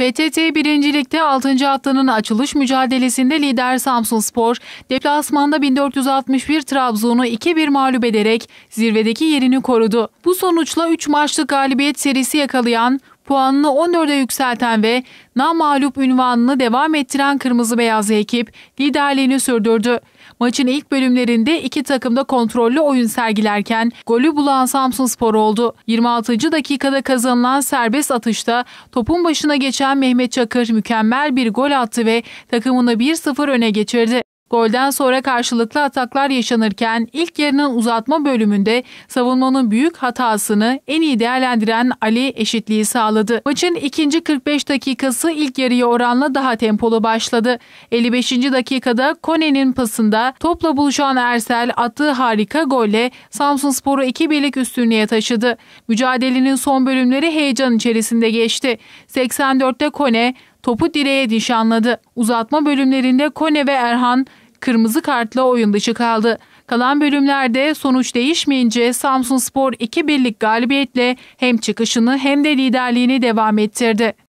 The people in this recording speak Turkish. PTT 1. Lig'de 6. haftanın açılış mücadelesinde lider Samsunspor, deplasmanda 1461 Trabzon'u 2-1 mağlup ederek zirvedeki yerini korudu. Bu sonuçla 3 maçlık galibiyet serisi yakalayan, puanını 14'e yükselten ve namağlup ünvanını devam ettiren kırmızı-beyazlı ekip liderliğini sürdürdü. Maçın ilk bölümlerinde iki takım da kontrollü oyun sergilerken golü bulan Samsunspor oldu. 26. dakikada kazanılan serbest atışta topun başına geçen Mehmet Çakır mükemmel bir gol attı ve takımını 1-0 öne geçirdi. Golden sonra karşılıklı ataklar yaşanırken ilk yarının uzatma bölümünde savunmanın büyük hatasını en iyi değerlendiren Ali eşitliği sağladı. Maçın ikinci 45 dakikası ilk yarıya oranla daha tempolu başladı. 55. dakikada Kone'nin pasında topla buluşan Ersel attığı harika golle Samsunspor'u 2-1'lik üstünlüğe taşıdı. Mücadelenin son bölümleri heyecan içerisinde geçti. 84'te Kone topu direğe nişanladı. Uzatma bölümlerinde Kone ve Erhan kırmızı kartla oyun dışı kaldı. Kalan bölümlerde sonuç değişmeyince Samsunspor 2-1'lik galibiyetle hem çıkışını hem de liderliğini devam ettirdi.